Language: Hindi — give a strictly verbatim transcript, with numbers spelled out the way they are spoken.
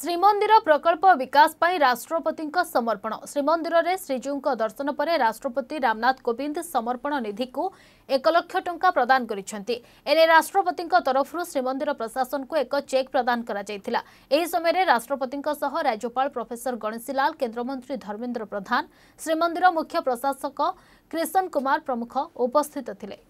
श्रीमंदिर प्रकल्प विकास पर राष्ट्रपति समर्पण। श्रीमंदिर में श्रीजू दर्शन पर राष्ट्रपति रामनाथ कोविंद समर्पण निधि को एक लाख टंका प्रदान करें। राष्ट्रपति तरफ श्रीमंदिर प्रशासन को एक चेक प्रदान करा। समय राष्ट्रपति राज्यपाल प्रोफेसर गणेशी लाल, केन्द्रमंत्री धर्मेन्द्र प्रधान, श्रीमंदिर मुख्य प्रशासक क्रिशन कुमार प्रमुख उपस्थित थे।